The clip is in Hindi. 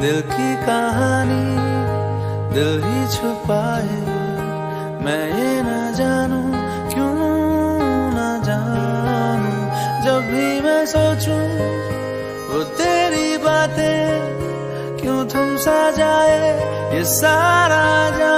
दिल की कहानी दिल ही छुपाए, मैं ये न जानू क्यों न जानू। जब भी मैं सोचूं वो तेरी बातें क्यों थम सा जाए ये सारा जाए।